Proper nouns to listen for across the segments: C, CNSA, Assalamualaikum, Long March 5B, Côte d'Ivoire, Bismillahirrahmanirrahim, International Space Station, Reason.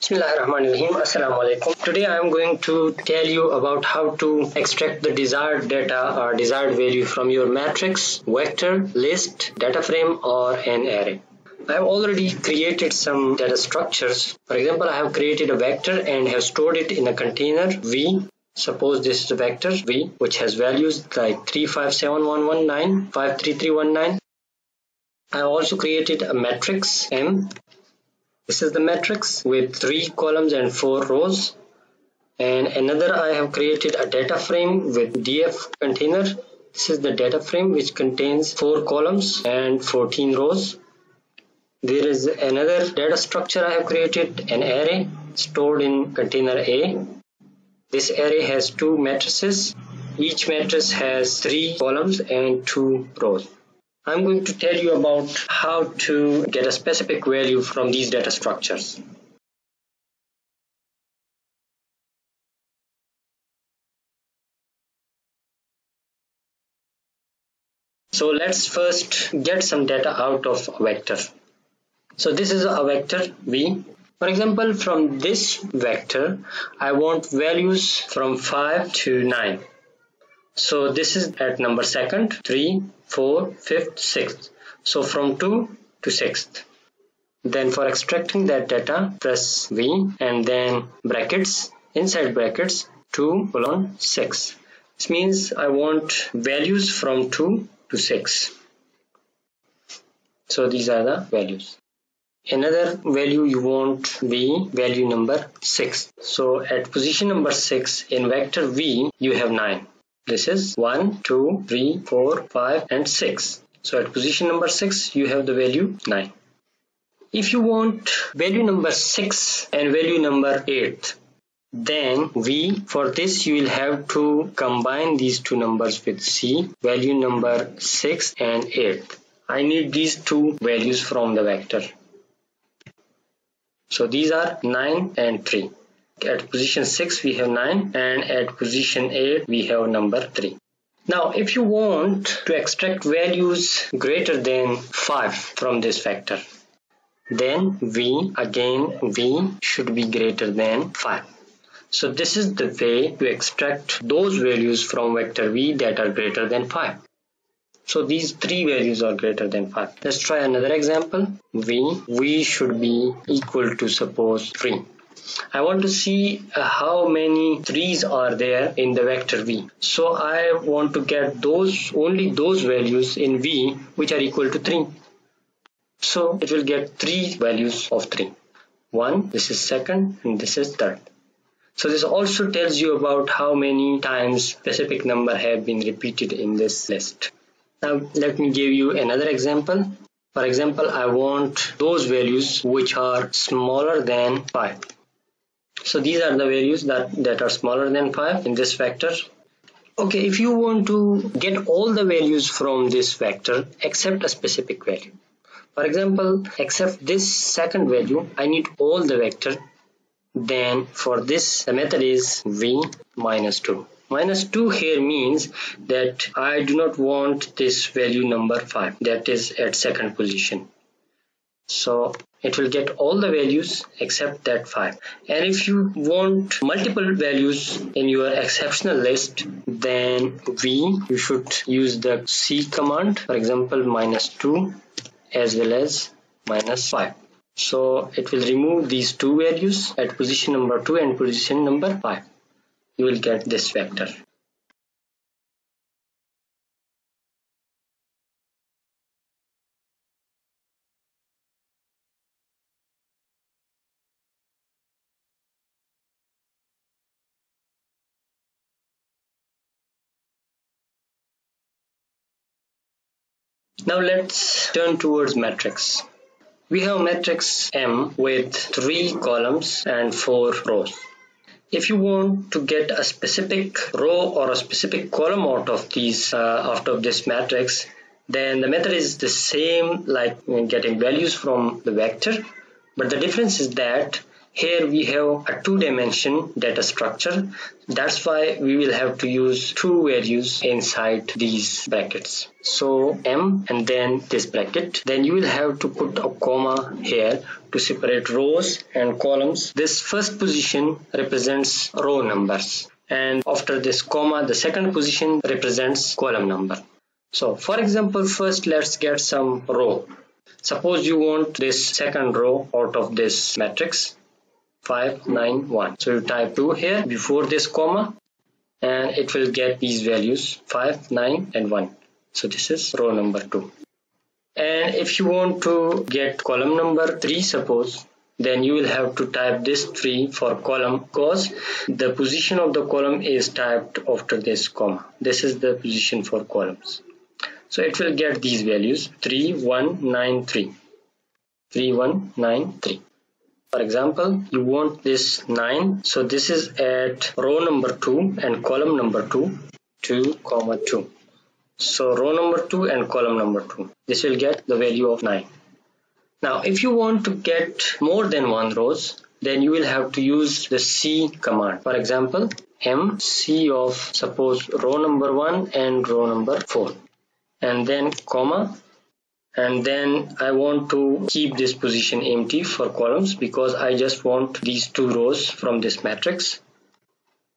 Bismillahirrahmanirrahim. Assalamualaikum. Today I am going to tell you about how to extract the desired data or desired value from your matrix, vector, list, data frame or an array. I have already created some data structures. For example, I have created a vector and have stored it in a container V. Suppose this is a vector V which has values like 357119, 53319. I have also created a matrix M. This is the matrix with 3 columns and 4 rows, and another I have created a data frame with df container. This is the data frame which contains 4 columns and 14 rows. There is another data structure I have created, an array stored in container A. This array has 2 matrices. Each matrix has 3 columns and 2 rows. I'm going to tell you about how to get a specific value from these data structures. So let's first get some data out of a vector. So this is a vector V. For example, from this vector, I want values from 5 to 9. So this is at number 2nd, 3, 4, 5th, 6th. So from 2 to 6th. Then for extracting that data, press V and then brackets, inside brackets, 2:6. This means I want values from 2 to 6. So these are the values. Another value you want V, value number 6. So at position number 6 in vector V, you have 9. This is 1, 2, 3, 4, 5 and 6. So at position number 6 you have the value 9. If you want value number 6 and value number 8, then V, for this you will have to combine these two numbers with C, value number 6 and 8. I need these two values from the vector. So these are 9 and 3. At position 6 we have 9 and at position 8 we have number 3. Now if you want to extract values greater than 5 from this vector, then V should be greater than 5. So this is the way to extract those values from vector V that are greater than 5. So these three values are greater than 5. Let's try another example. V should be equal to, suppose, 3. I want to see how many 3s are there in the vector V. So I want to get only those values in V which are equal to 3. So it will get 3 values of 3. 1, this is 2nd and this is 3rd. So this also tells you about how many times specific number have been repeated in this list. Now let me give you another example. For example, I want those values which are smaller than 5. So these are the values that are smaller than 5 in this vector. Okay, if you want to get all the values from this vector except a specific value. For example, except this 2nd value, I need all the vector. Then for this, the method is V minus 2. Minus 2 here means that I do not want this value number 5 that is at 2nd position. So it will get all the values except that 5. And if you want multiple values in your exceptional list, then you should use the C command. For example, minus 2 as well as minus 5. So it will remove these two values at position number 2 and position number 5. You will get this vector. Now let's turn towards matrix. We have matrix M with 3 columns and 4 rows. If you want to get a specific row or a specific column out of this matrix, then the method is the same like getting values from the vector, but the difference is that Here we have a two-dimension data structure. That's why we will have to use two values inside these brackets. So m and then this bracket. Then you will have to put a comma here to separate rows and columns. This first position represents row numbers, and after this comma the second position represents column number. So for example, first let's get some row. Suppose you want this second row out of this matrix 5 9 1. So you type 2 here before this comma and it will get these values 5 9 and 1. So this is row number 2. And if you want to get column number 3, suppose, then you will have to type this 3 for column, because the position of the column is typed after this comma. This is the position for columns. So it will get these values 3193. 3193. For example, you want this 9. So this is at row number 2 and column number 2, 2, 2. So row number 2 and column number 2. This will get the value of 9. Now if you want to get more than one rows, then you will have to use the C command. For example, MC of, suppose, row number 1 and row number 4. And then comma. And then I want to keep this position empty for columns because I just want these two rows from this matrix.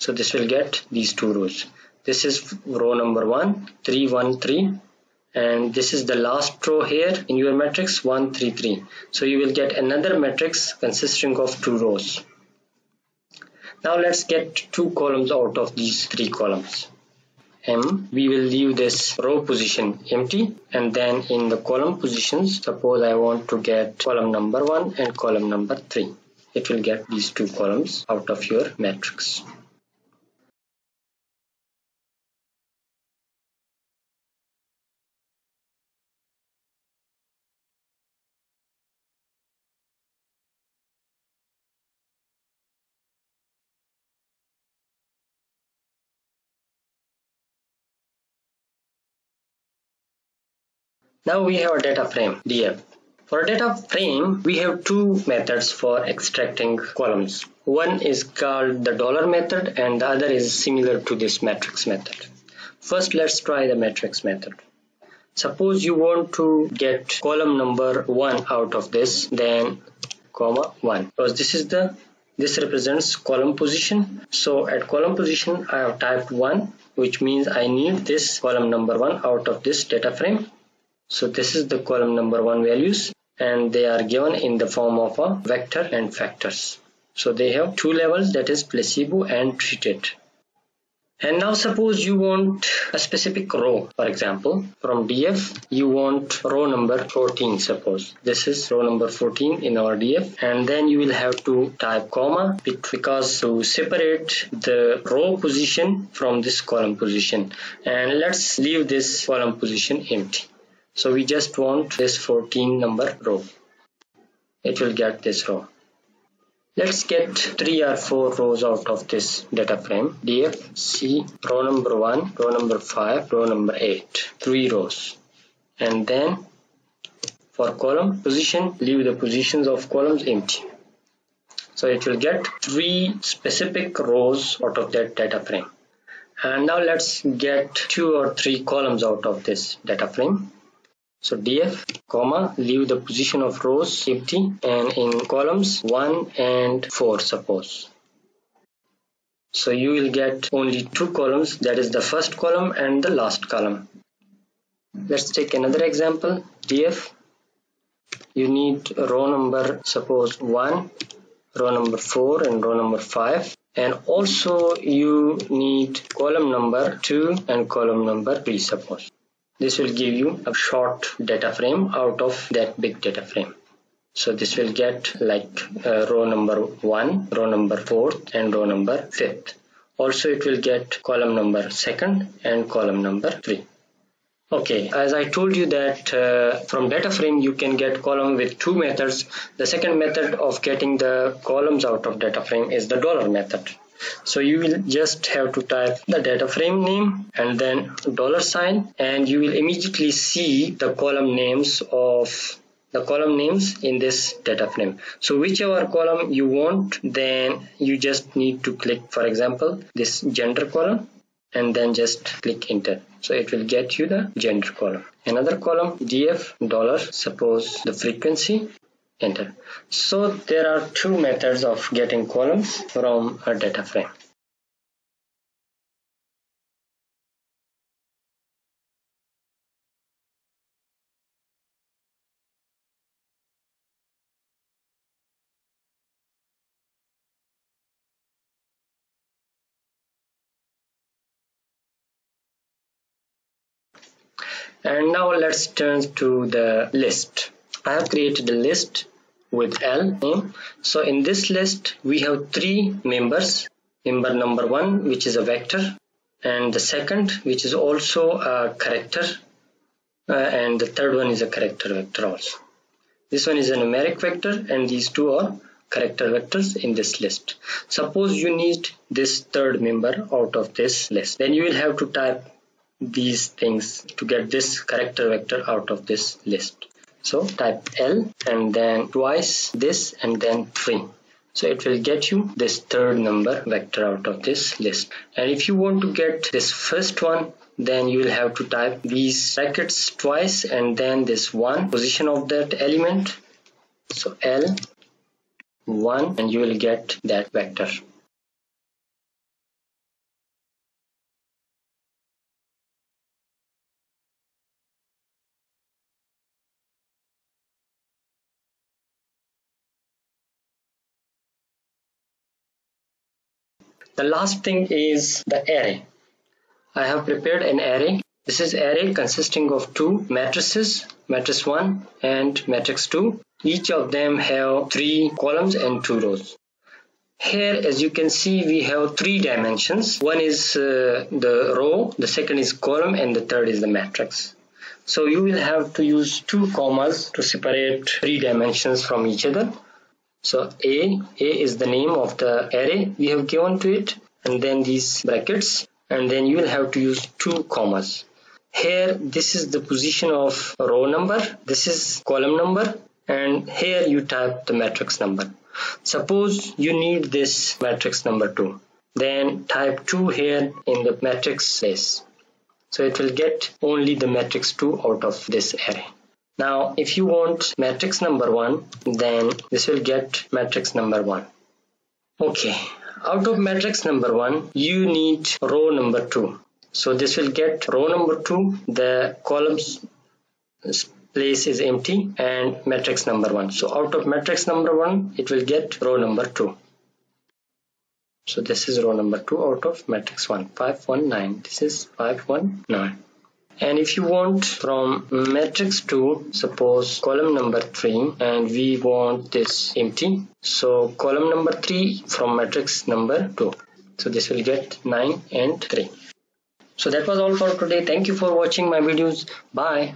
So this will get these two rows. This is row number 1, 3, 1, 3. And this is the last row here in your matrix, 1, 3, 3. So you will get another matrix consisting of two rows. Now let's get two columns out of these three columns. M, we will leave this row position empty. And then in the column positions, suppose I want to get column number 1 and column number 3. It will get these two columns out of your matrix. Now we have a data frame, DF. For a data frame, we have two methods for extracting columns. One is called the dollar method and the other is similar to this matrix method. First, let's try the matrix method. Suppose you want to get column number 1 out of this, then comma 1. Because this represents column position. So at column position, I have typed 1, which means I need this column number 1 out of this data frame. So this is the column number 1 values, and they are given in the form of a vector and factors. So they have two levels, that is placebo and treated. And now suppose you want a specific row. For example, from DF you want row number 14, suppose. This is row number 14 in our DF, and then you will have to type comma because to separate the row position from this column position. And let's leave this column position empty. So we just want this 14 number row. It will get this row. Let's get 3 or 4 rows out of this data frame. DF, C, row number 1, row number 5, row number 8. 3 rows. And then for column position, leave the positions of columns empty. So it will get 3 specific rows out of that data frame. And now let's get 2 or 3 columns out of this data frame. So DF, comma, leave the position of rows empty, and in columns 1 and 4, suppose. So you will get only 2 columns, that is the first column and the last column. Let's take another example. DF, you need row number, suppose, 1, row number 4 and row number 5. And also you need column number 2 and column number 3, suppose. This will give you a short data frame out of that big data frame. So this will get like row number 1, row number 4 and row number 5. Also it will get column number 2 and column number 3. Okay, as I told you that from data frame you can get column with two methods. The second method of getting the columns out of data frame is the dollar method. So you will just have to type the data frame name and then $, and you will immediately see the column names of the column names in this data frame. So whichever column you want, then you just need to click, for example, this gender column, and then just click enter. So it will get you the gender column. Another column, df dollar, suppose the frequency, enter. So there are two methods of getting columns from a data frame. And now let's turn to the list. I have created a list with L name. So in this list we have three members. Member number one, which is a vector, and the second, which is also a character, and the third one is a character vector also. This one is a numeric vector, and these two are character vectors in this list. Suppose you need this third member out of this list, then you will have to type these things to get this character vector out of this list. So type L and then twice this and then 3. So it will get you this third number vector out of this list. And if you want to get this first one, then you will have to type these brackets twice and then this one position of that element. So L1, and you will get that vector. The last thing is the array. I have prepared an array. This is array consisting of two matrices, matrix 1 and matrix 2. Each of them have 3 columns and 2 rows. Here, as you can see, we have 3 dimensions. One is the row, the second is column, and the third is the matrix. So you will have to use 2 commas to separate 3 dimensions from each other. So A is the name of the array we have given to it, and then these brackets, and then you will have to use 2 commas. Here this is the position of row number, this is column number, and here you type the matrix number. Suppose you need this matrix number 2, then type 2 here in the matrix place. So it will get only the matrix 2 out of this array. Now if you want matrix number 1, then this will get matrix number 1. Okay, out of matrix number 1 you need row number 2. So this will get row number 2, the columns place is empty, and matrix number 1. So out of matrix number 1 it will get row number 2. So this is row number 2 out of matrix 1, 519. This is 519. And if you want from matrix 2, suppose column number 3, and we want this empty, so column number 3 from matrix number 2. So this will get 9 and 3. So that was all for today. Thank you for watching my videos. Bye.